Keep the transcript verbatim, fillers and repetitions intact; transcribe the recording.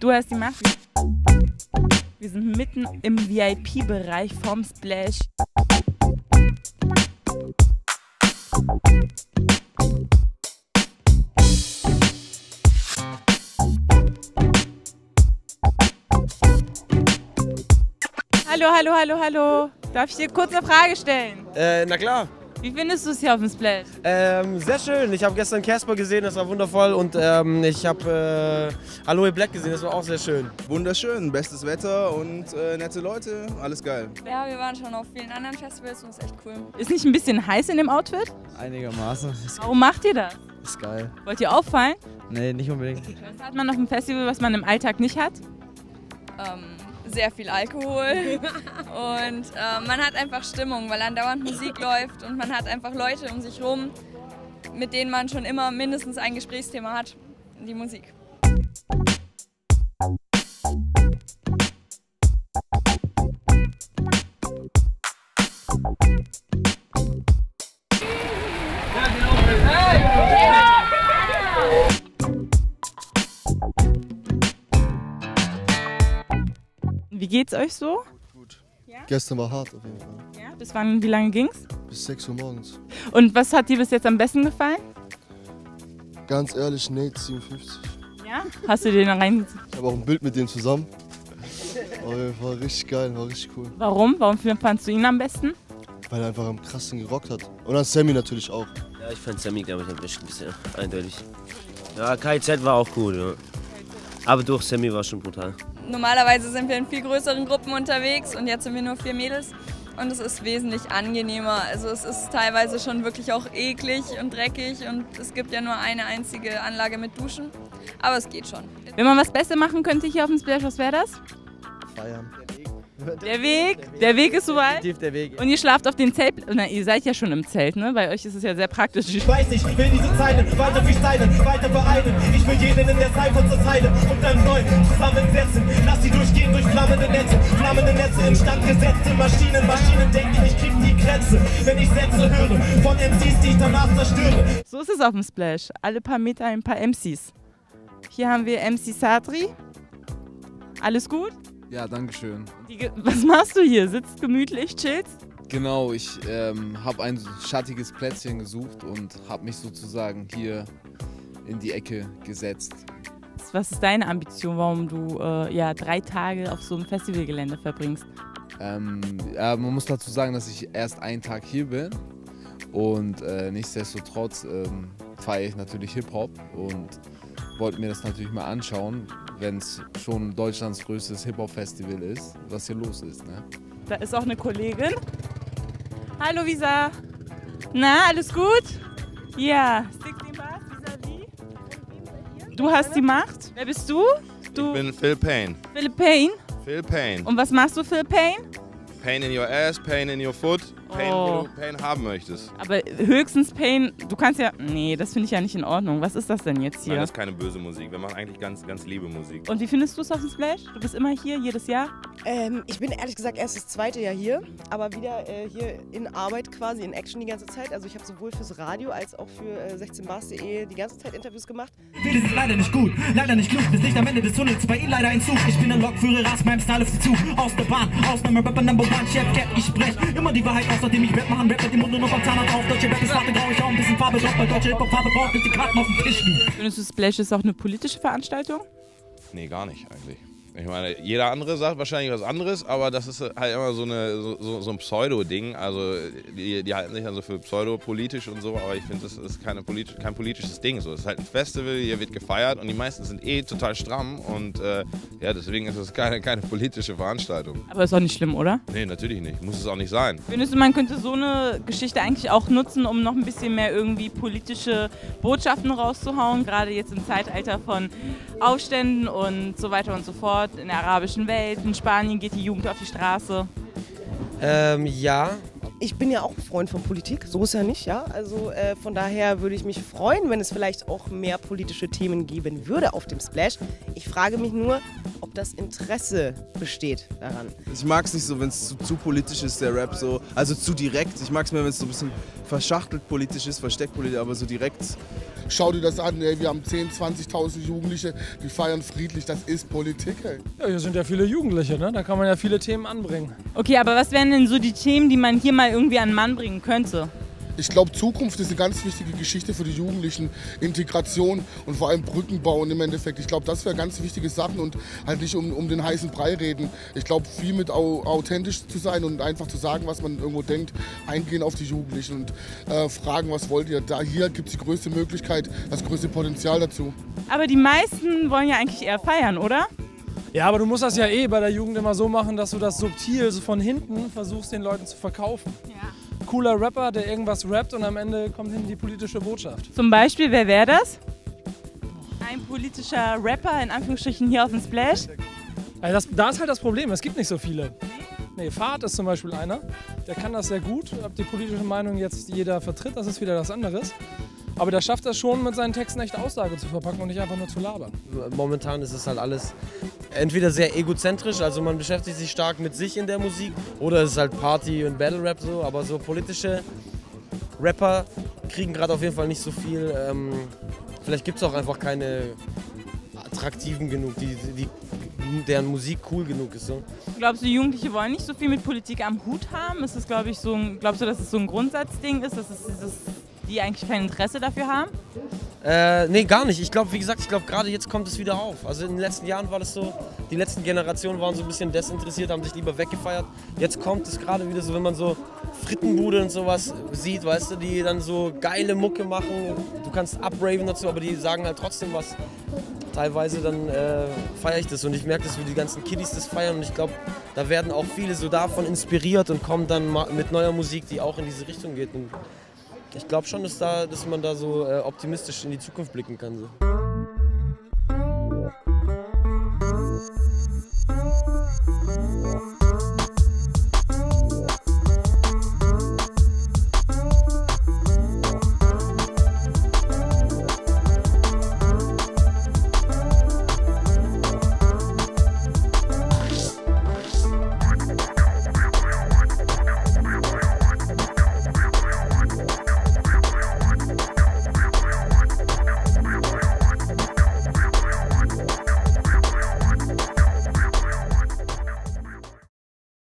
Du hast die Macht. Wir sind mitten im V I P-Bereich vom Splash. Hallo, hallo, hallo, hallo. Darf ich dir kurz eine Frage stellen? Äh, na klar. Wie findest du es hier auf dem Splash? Ähm, sehr schön. Ich habe gestern Casper gesehen, das war wundervoll. Und ähm, ich habe äh, Halloween Black gesehen, das war auch sehr schön. Wunderschön, bestes Wetter und äh, nette Leute, alles geil. Ja, wir waren schon auf vielen anderen Festivals und es ist echt cool. Ist nicht ein bisschen heiß in dem Outfit? Einigermaßen. Warum macht ihr das? Ist geil. Wollt ihr auffallen? Nee, nicht unbedingt. Was hat man auf dem Festival, was man im Alltag nicht hat? Ähm... Sehr viel Alkohol und äh, man hat einfach Stimmung, weil andauernd Musik läuft und man hat einfach Leute um sich rum, mit denen man schon immer mindestens ein Gesprächsthema hat, die Musik. Wie geht's euch so? Gut. Ja? Gestern war hart auf jeden Fall. Ja? Bis wann, wie lange ging's? Bis sechs Uhr morgens. Und was hat dir bis jetzt am besten gefallen? Ganz ehrlich, Nate siebenundfünfzig. Ja? Hast du den rein? Ich habe auch ein Bild mit dem zusammen. Aber war richtig geil, war richtig cool. Warum? Warum fandst du ihn am besten? Weil er einfach am krassen gerockt hat. Und an Samy natürlich auch. Ja, ich fand Samy, glaube ich, am besten, ein bisschen eindeutig. Ja, K I Z war auch cool, ja. Aber durch Samy war schon brutal. Normalerweise sind wir in viel größeren Gruppen unterwegs und jetzt sind wir nur vier Mädels und es ist wesentlich angenehmer. Also es ist teilweise schon wirklich auch eklig und dreckig und es gibt ja nur eine einzige Anlage mit Duschen, aber es geht schon. Wenn man was Besseres machen könnte hier auf dem Splash, was wäre das? Feiern. Der Weg, der Weg, der Weg ist soweit. Definitiv der Weg. Ja. Und ihr schlaft auf den Zelt. Na, ihr seid ja schon im Zelt, ne? Bei euch ist es ja sehr praktisch. Ich weiß nicht, ich will diese Zeiten weiter versteinen, weiter vereinen. Ich will jeden in der Cypher zur Zeile und dann neu zusammensetzen. Lass sie durchgehen durch flammende Netze, flammende Netze instand gesetzte Maschinen, Maschinen denken, ich krieg die Grenze, wenn ich Sätze höre von M Cs, die ich danach zerstöre. So ist es auf dem Splash. Alle paar Meter ein paar M Cs. Hier haben wir M C Sadri. Alles gut? Ja, danke schön. Die, was machst du hier? Sitzt gemütlich, chillst? Genau, ich ähm, habe ein schattiges Plätzchen gesucht und habe mich sozusagen hier in die Ecke gesetzt. Was ist deine Ambition, warum du äh, ja, drei Tage auf so einem Festivalgelände verbringst? Ähm, ja, man muss dazu sagen, dass ich erst einen Tag hier bin und äh, nichtsdestotrotz ähm, feiere ich natürlich Hip-Hop und wollte mir das natürlich mal anschauen, wenn es schon Deutschlands größtes Hip-Hop-Festival ist, was hier los ist, ne? Da ist auch eine Kollegin. Hallo Visa. Na, alles gut? Ja. sechzehn Bars, Visa Vie. Du hast die Macht. Wer bist du? du? Ich bin Phil Payne. Phil Payne? Phil Payne. Und was machst du, Phil Payne? Pain in your ass, pain in your foot, pain, oh. Wo du Pain haben möchtest. Aber höchstens Pain, du kannst ja... Nee, das finde ich ja nicht in Ordnung. Was ist das denn jetzt hier? Nein, das ist keine böse Musik. Wir machen eigentlich ganz, ganz liebe Musik. Und wie findest du es auf dem Splash? Du bist immer hier, jedes Jahr? Ähm, ich bin ehrlich gesagt erst das zweite Jahr hier, aber wieder äh, hier in Arbeit quasi, in Action die ganze Zeit. Also ich habe sowohl fürs Radio als auch für äh, sechzehn Bars punkt de die ganze Zeit Interviews gemacht. Vieles ist leider nicht gut, leider nicht klug, bis nicht am Ende des Tunnels, bei Ihnen leider ein Zug. Ich bin ein Lokführer, rast meinem Style auf die Zug. Aus der Bahn, Ausnahme, Rapper Number One, Chef, Cap, ich sprech immer die Wahrheit, außerdem ich Rap machen, Rap mit dem Mund und noch am Zahnrad auf. Deutsche Rap ist warte, grau ich auch ein bisschen Farbe, doch bei deutscher Hip-Hop-Farbe braucht nicht die Karten auf dem Tisch. Findest du, Splash ist auch eine politische Veranstaltung? Nee, gar nicht eigentlich. Ich meine, jeder andere sagt wahrscheinlich was anderes, aber das ist halt immer so, eine, so, so ein Pseudo-Ding. Also die, die halten sich dann so für pseudopolitisch und so, aber ich finde, das ist keine politi kein politisches Ding. So. Es ist halt ein Festival, hier wird gefeiert und die meisten sind eh total stramm und äh, ja, deswegen ist es keine, keine politische Veranstaltung. Aber ist auch nicht schlimm, oder? Nee, natürlich nicht. Muss es auch nicht sein. Findest du, man könnte so eine Geschichte eigentlich auch nutzen, um noch ein bisschen mehr irgendwie politische Botschaften rauszuhauen, gerade jetzt im Zeitalter von Aufständen und so weiter und so fort. In der arabischen Welt, in Spanien geht die Jugend auf die Straße. Ähm, ja. Ich bin ja auch ein Freund von Politik, so ist ja nicht, ja. Also äh, von daher würde ich mich freuen, wenn es vielleicht auch mehr politische Themen geben würde auf dem Splash. Ich frage mich nur, ob das Interesse besteht daran. Ich mag es nicht so, wenn es zu, zu politisch ist, der Rap, so, also zu direkt. Ich mag es mehr, wenn es so ein bisschen verschachtelt politisch ist, versteckt politisch, aber so direkt Schau dir das an, ey. Wir haben zehntausend, zwanzigtausend Jugendliche, die feiern friedlich. Das ist Politik, ey. Ja, hier sind ja viele Jugendliche, ne? Da kann man ja viele Themen anbringen. Okay, aber was wären denn so die Themen, die man hier mal irgendwie an den Mann bringen könnte? Ich glaube, Zukunft ist eine ganz wichtige Geschichte für die Jugendlichen, Integration und vor allem Brückenbau im Endeffekt. Ich glaube, das wäre ganz wichtige Sachen und halt nicht um, um den heißen Brei reden. Ich glaube, viel mit au, authentisch zu sein und einfach zu sagen, was man irgendwo denkt, eingehen auf die Jugendlichen und äh, fragen, was wollt ihr. Da, hier gibt es die größte Möglichkeit, das größte Potenzial dazu. Aber die meisten wollen ja eigentlich eher feiern, oder? Ja, aber du musst das ja eh bei der Jugend immer so machen, dass du das subtil so von hinten versuchst, den Leuten zu verkaufen. Ja. Cooler Rapper, der irgendwas rappt und am Ende kommt hinten die politische Botschaft. Zum Beispiel, wer wäre das? Ein politischer Rapper, in Anführungsstrichen, hier auf dem Splash? Also das, da ist halt das Problem, es gibt nicht so viele. Nee, Fard ist zum Beispiel einer, der kann das sehr gut. Ob die politische Meinung jetzt jeder vertritt, das ist wieder was anderes. Aber der schafft das schon, mit seinen Texten echt Aussage zu verpacken und nicht einfach nur zu labern. Momentan ist es halt alles entweder sehr egozentrisch, also man beschäftigt sich stark mit sich in der Musik, oder es ist halt Party und Battle Rap so, aber so politische Rapper kriegen gerade auf jeden Fall nicht so viel. Ähm, vielleicht gibt es auch einfach keine attraktiven genug, die, die, deren Musik cool genug ist. So. Glaubst du, Jugendliche wollen nicht so viel mit Politik am Hut haben? Ist das, glaub ich, so ein, glaubst du, dass es so ein Grundsatzding ist, dass es dieses die eigentlich kein Interesse dafür haben? Äh, nee, gar nicht. Ich glaube, wie gesagt, ich glaube, gerade jetzt kommt es wieder auf. Also in den letzten Jahren war das so, die letzten Generationen waren so ein bisschen desinteressiert, haben sich lieber weggefeiert. Jetzt kommt es gerade wieder so, wenn man so Frittenbude und sowas sieht, weißt du, die dann so geile Mucke machen. Du kannst upraven dazu, aber die sagen halt trotzdem was. Teilweise dann äh, feiere ich das und ich merke das, wie die ganzen Kiddies das feiern und ich glaube, da werden auch viele so davon inspiriert und kommen dann mit neuer Musik, die auch in diese Richtung geht. Und ich glaube schon, dass, da, dass man da so äh, optimistisch in die Zukunft blicken kann. So.